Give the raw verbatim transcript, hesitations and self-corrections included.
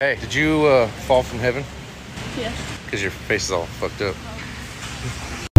Hey, did you uh, fall from heaven? Yes. Because your face is all fucked up.